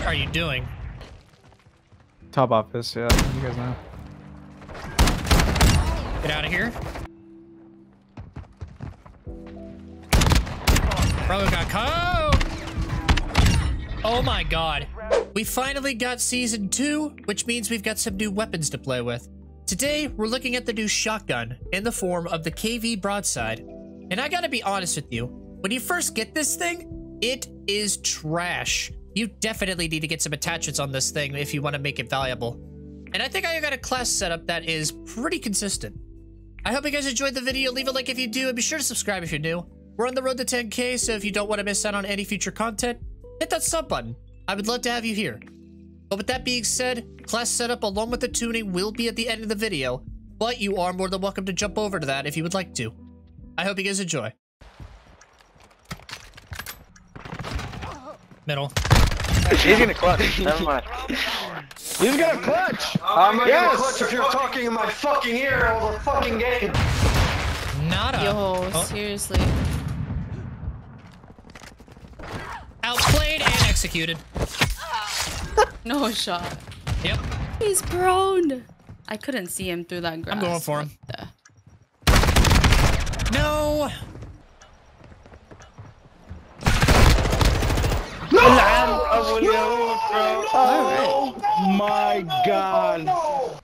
What are you doing? Top office, yeah. You guys know. Get out of here. Bro got caught. Oh my god. We finally got season 2, which means we've got some new weapons to play with. Today, we're looking at the new shotgun in the form of the KV Broadside. And I gotta be honest with you, when you first get this thing, it is trash. You definitely need to get some attachments on this thing if you want to make it valuable. And I think I got a class setup that is pretty consistent. I hope you guys enjoyed the video. Leave a like if you do, and be sure to subscribe if you're new. We're on the road to 10K, so if you don't want to miss out on any future content, hit that sub button. I would love to have you here. But with that being said, class setup along with the tuning will be at the end of the video, but you are more than welcome to jump over to that if you would like to. I hope you guys enjoy. Middle. He's gonna clutch. Never mind. He's gonna clutch. I'm not gonna clutch if you're talking in my fucking ear all the fucking game. Nada. Yo, oh. Seriously. Outplayed and executed. No shot. Yep. He's prone. I couldn't see him through that grass. I'm going for him. No. No! Oh, no, bro. Oh, no, my god. No.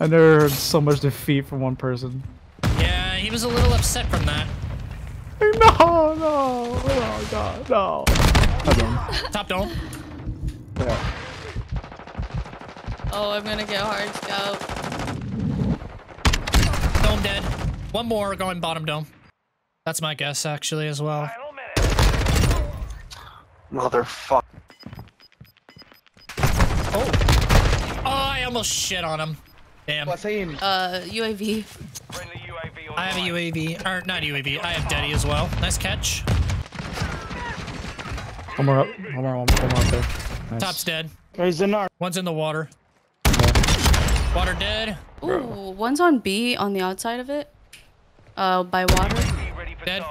I never heard so much defeat from one person. Yeah, he was a little upset from that. No, no, oh god, no. Top dome. Yeah. Oh, I'm gonna get hard scout. Dome dead. One more going bottom dome. That's my guess actually as well. Motherfucker. Oh. Oh, I almost shit on him. Damn. UAV. I have a UAV. Or, not UAV. I have Daddy as well. Nice catch. One more up. One more up there. Nice. Top's dead. He's in our. One's in the water. Yeah. Water dead. Ooh, one's on B on the outside of it. By water. Dead.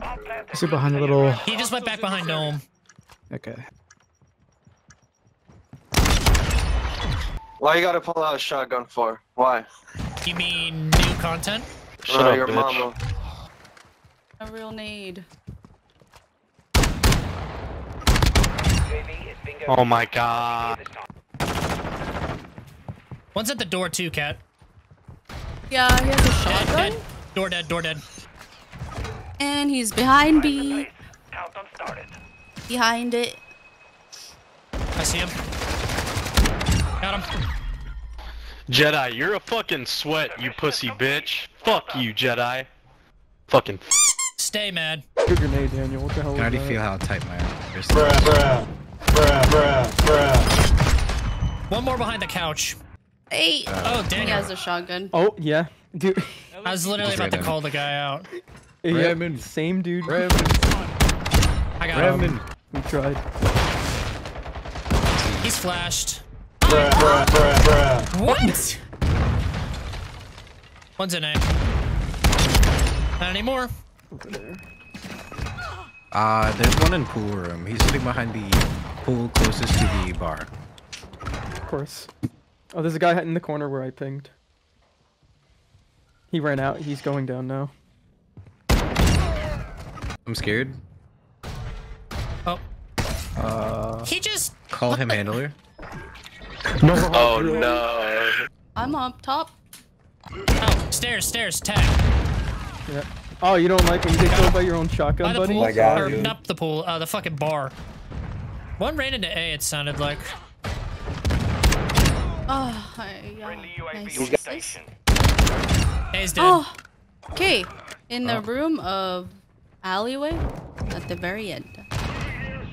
I see behind a little. He just went back behind Gnome. Okay. Why you gotta pull out a shotgun for? Why? You mean new content? Shut up, your bitch. Mama. A real need. Oh my god. One's at the door too, Cat. Yeah, he has a shotgun. Dead, dead. Door dead, door dead. And he's behind B. Behind it. I see him. Got him. Jedi, you're a fucking sweat, you pussy bitch. Fuck you, Jedi. Fucking. Stay mad. Good grenade, Daniel. What the hell? How do you feel how tight my arm is? Bruh, bruh, bruh, bruh, bruh. One more behind the couch. Hey. Oh, Daniel. He has a shotgun. Oh yeah, dude. I was literally about to call the guy out. Yeah, same dude. Redmond. I got him. We tried. He's flashed. Bruh, bruh, bruh, bruh. What? One's in A. Not anymore. Over there. There's one in pool room. He's sitting behind the pool closest to the bar. Of course. Oh, there's a guy in the corner where I pinged. He ran out. He's going down now. I'm scared. Oh. He just call him handler. No. Oh no. I'm up top. Oh, stairs, stairs, tag. Yeah. Oh, you don't like when you get killed by your own shotgun, buddy? Pool, or not the pool, the fucking bar. One ran into A. It sounded like. Oh, nice. A's dead. Oh. Okay, in the room of. Alleyway at the very end.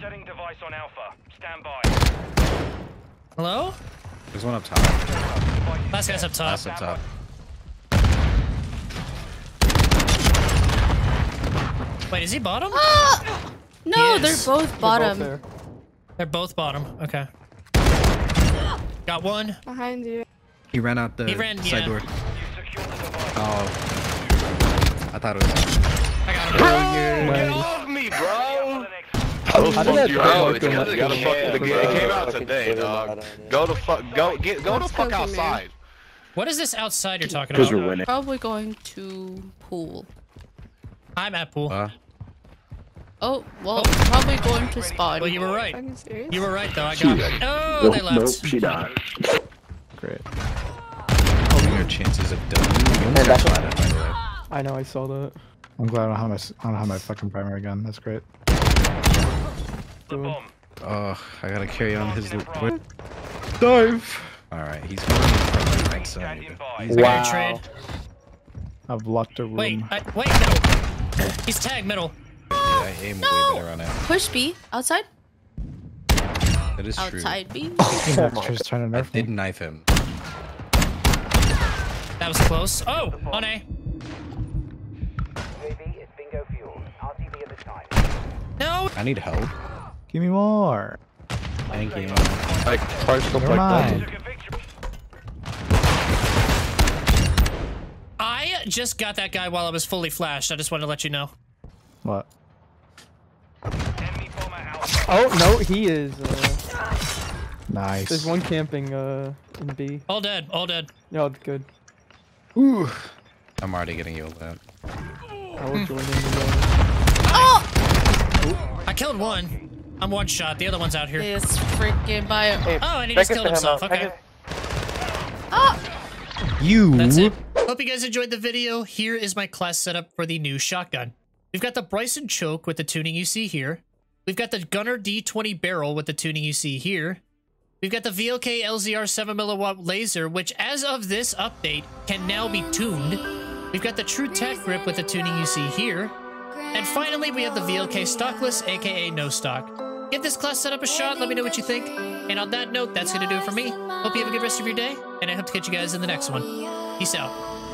Setting device on alpha. Stand by. Hello? There's one up top. Last guy's up top. Last up top. Wait, is he bottom? Ah! No, they're both bottom. They're both bottom. Okay. Got one. Behind you. He ran out the side door. Oh. I thought it was. I got him. Bro, get off me, bro! Go fuck your house. It came out today, dog. Go the fuck outside. What is this outside you're talking about? Because we're winning. Probably going to pool. I'm at pool. Oh, well, probably going to spawn. Well, you were right. You were right, though. I got it. Oh, they left. Nope, she died. Great. Your chances of dying. I know, I saw that. I'm glad I don't have my fucking primary gun. That's great. Oh, I gotta carry on his loot. Dive! Alright, he's going from the right side. Wow. I've locked a room. Wait, no! He's tagged middle. Yeah, I aim way better on it. Push B, outside? That is true. Outside B? I did knife him. That was close. Oh, on A. No! I need help. Give me more. Thank you. I just got that guy while I was fully flashed. I just wanted to let you know. What? Oh, no, he is. Nice. There's one camping in B. All dead, all dead. No, good. Ooh. I'm already getting yelled at. I will join in oh! I killed one. I'm one shot. The other one's out here. This freaking bio. Hey, oh, and he just killed himself. Okay. Oh. You. That's it. Hope you guys enjoyed the video. Here is my class setup for the new shotgun. We've got the Bryson Choke with the tuning you see here. We've got the Gunner D20 barrel with the tuning you see here. We've got the VLK LZR 7 milliwatt laser, which as of this update can now be tuned. We've got the True Tech Grip with the tuning you see here. And finally, we have the VLK Stockless, aka No Stock. Give this class setup a shot, let me know what you think. And on that note, that's gonna do it for me. Hope you have a good rest of your day, and I hope to catch you guys in the next one. Peace out.